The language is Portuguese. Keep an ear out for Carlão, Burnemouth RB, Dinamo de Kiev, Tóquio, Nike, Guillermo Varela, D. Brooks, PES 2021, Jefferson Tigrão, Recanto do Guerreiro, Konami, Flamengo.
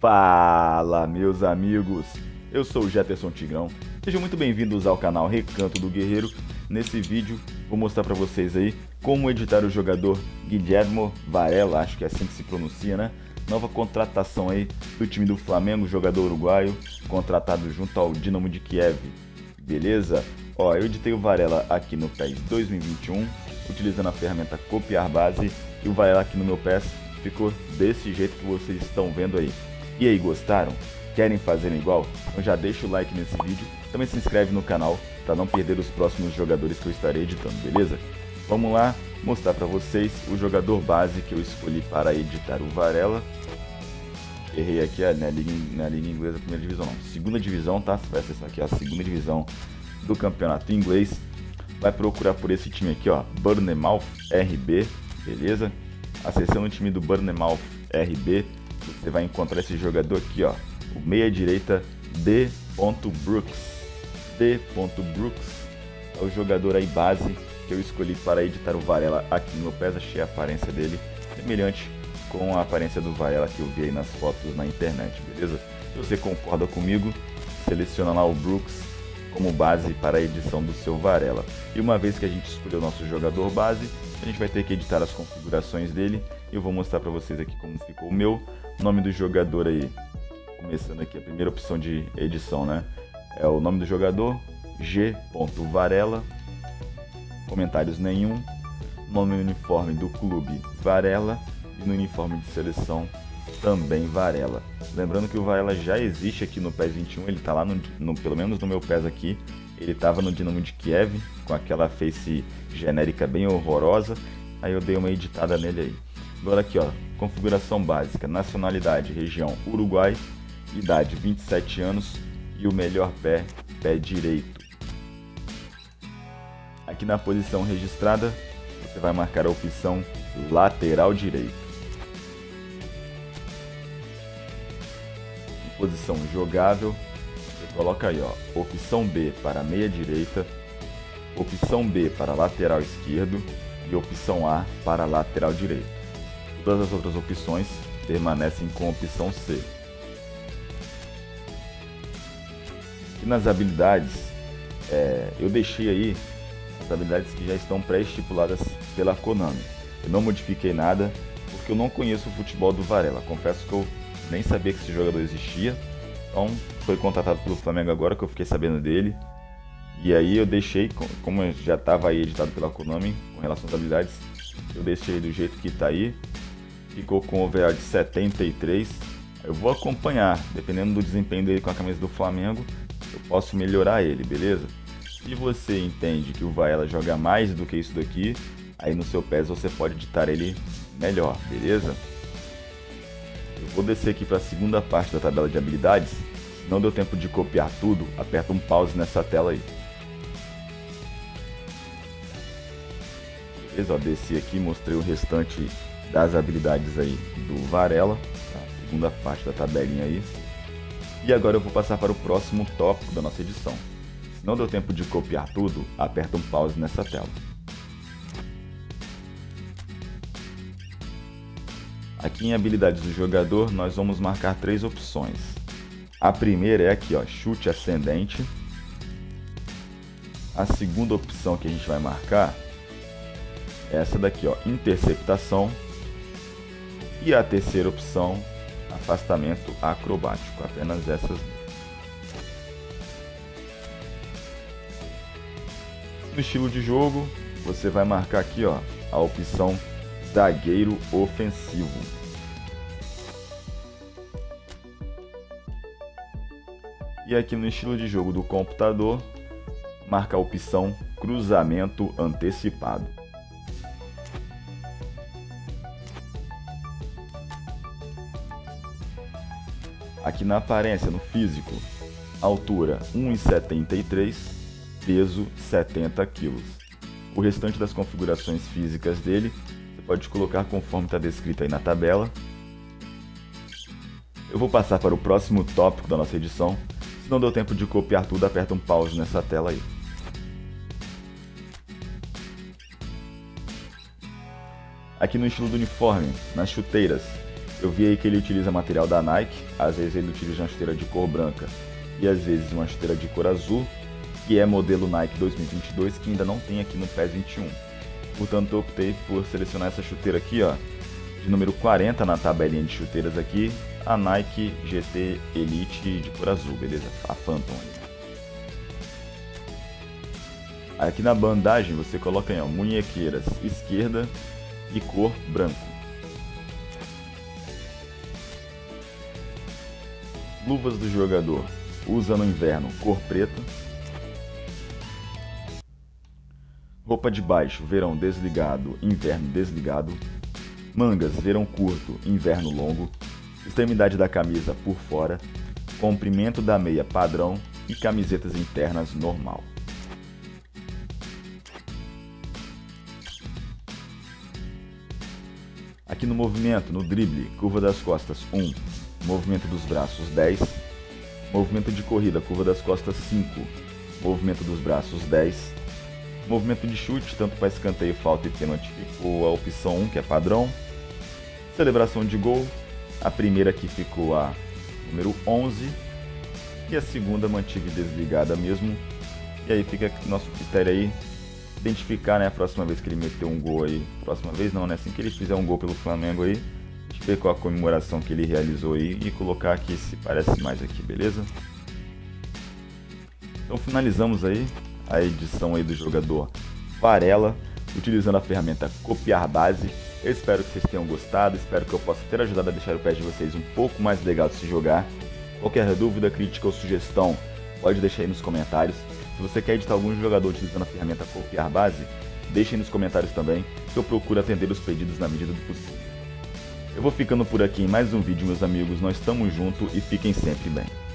Fala, meus amigos, eu sou o Jefferson Tigrão, sejam muito bem-vindos ao canal Recanto do Guerreiro. Nesse vídeo vou mostrar para vocês aí como editar o jogador Guillermo Varela, acho que é assim que se pronuncia, né? Nova contratação aí do time do Flamengo, jogador uruguaio, contratado junto ao Dinamo de Kiev, beleza? Ó, eu editei o Varela aqui no PES 2021, utilizando a ferramenta copiar base, e o Varela aqui no meu PES ficou desse jeito que vocês estão vendo aí. E aí, gostaram? Querem fazer igual? Então já deixa o like nesse vídeo, também se inscreve no canal para não perder os próximos jogadores que eu estarei editando, beleza? Vamos lá mostrar para vocês o jogador base que eu escolhi para editar o Varela. Errei aqui na liga inglesa, primeira divisão não, segunda divisão, tá? Essa aqui é a segunda divisão do campeonato inglês. Vai procurar por esse time aqui, ó, Burnemouth RB, beleza? Acessando o time do Burnemouth RB, você vai encontrar esse jogador aqui, ó, o meia-direita D. Brooks. D. Brooks é o jogador aí base que eu escolhi para editar o Varela aqui no meu PES. Achei a aparência dele semelhante com a aparência do Varela que eu vi aí nas fotos na internet, beleza? Se você concorda comigo, seleciona lá o Brooks como base para a edição do seu Varela. E uma vez que a gente escolheu o nosso jogador base, a gente vai ter que editar as configurações dele. Eu vou mostrar para vocês aqui como ficou o meu nome do jogador aí. Começando aqui a primeira opção de edição, né? É o nome do jogador, G. Varela, comentários nenhum, nome e uniforme do clube, Varela, e no uniforme de seleção também Varela. Lembrando que o Varela já existe aqui no PES 21, ele tá lá no pelo menos no meu PES aqui, ele tava no Dinamo de Kiev com aquela face genérica bem horrorosa, aí eu dei uma editada nele aí. Agora aqui, ó, configuração básica, nacionalidade, região Uruguai, idade 27 anos e o melhor pé, pé direito. Aqui na posição registrada, você vai marcar a opção lateral direito. Posição jogável, você coloca aí, ó, opção B para meia direita, opção B para lateral esquerdo e opção A para lateral direito. Todas as outras opções permanecem com a opção C. E nas habilidades, eu deixei aí as habilidades que já estão pré-estipuladas pela Konami. Eu não modifiquei nada porque eu não conheço o futebol do Varela, confesso que eu nem sabia que esse jogador existia, então foi contratado pelo Flamengo agora que eu fiquei sabendo dele. E aí eu deixei, como já estava aí editado pela Konami com relação às habilidades, eu deixei do jeito que está aí. Ficou com o overall de 73. Eu vou acompanhar, dependendo do desempenho dele com a camisa do Flamengo, eu posso melhorar ele, beleza? Se você entende que o Varela joga mais do que isso daqui, aí no seu PES você pode editar ele melhor, beleza? Eu vou descer aqui para a segunda parte da tabela de habilidades. Se não deu tempo de copiar tudo, aperta um pause nessa tela aí. Beleza, ó, desci aqui, mostrei o restante das habilidades aí do Varela, tá? Segunda parte da tabelinha aí. E agora eu vou passar para o próximo tópico da nossa edição. Se não deu tempo de copiar tudo, aperta um pause nessa tela. Aqui em habilidades do jogador, nós vamos marcar três opções. A primeira é aqui, ó, chute ascendente. A segunda opção que a gente vai marcar é essa daqui, ó, interceptação. E a terceira opção, afastamento acrobático. Apenas essas. No estilo de jogo, você vai marcar aqui, ó, a opção zagueiro ofensivo. E aqui no estilo de jogo do computador, marca a opção cruzamento antecipado. Aqui na aparência, no físico, altura 1,73, peso 70 kg. O restante das configurações físicas dele pode colocar conforme está descrito aí na tabela. Eu vou passar para o próximo tópico da nossa edição. Se não deu tempo de copiar tudo, aperta um pause nessa tela aí. Aqui no estilo do uniforme, nas chuteiras, Eu vi aí que ele utiliza material da Nike, às vezes ele utiliza uma esteira de cor branca e às vezes uma esteira de cor azul, que é modelo Nike 2022, que ainda não tem aqui no PES 21. Portanto, eu optei por selecionar essa chuteira aqui, ó, de número 40 na tabelinha de chuteiras aqui, a Nike GT Elite de cor azul, beleza? A Phantom. Aqui na bandagem você coloca aí, ó, munhequeiras esquerda e cor branco. Luvas do jogador, usa no inverno, cor preta. Roupa de baixo, verão desligado, inverno desligado. Mangas, verão curto, inverno longo. Extremidade da camisa por fora. Comprimento da meia padrão e camisetas internas normal. Aqui no movimento, no drible, curva das costas 1, movimento dos braços 10, movimento de corrida, curva das costas 5, movimento dos braços 10, movimento de chute, tanto para escanteio, falta e pênalti, ficou a opção 1, que é padrão, celebração de gol, a primeira aqui ficou a número 11, e a segunda mantive desligada mesmo, e aí fica nosso critério aí, identificar, né, a próxima vez que ele meter um gol aí, próxima vez não, né, assim que ele fizer um gol pelo Flamengo aí, a gente vê qual a comemoração que ele realizou aí e colocar aqui se parece mais aqui, beleza? Então finalizamos aí a edição aí do jogador Varela, utilizando a ferramenta copiar base. Eu espero que vocês tenham gostado, espero que eu possa ter ajudado a deixar o PES de vocês um pouco mais legal de se jogar. Qualquer dúvida, crítica ou sugestão, pode deixar aí nos comentários. Se você quer editar algum jogador utilizando a ferramenta copiar base, deixe aí nos comentários também, que eu procuro atender os pedidos na medida do possível. Eu vou ficando por aqui em mais um vídeo, meus amigos, nós estamos juntos e fiquem sempre bem.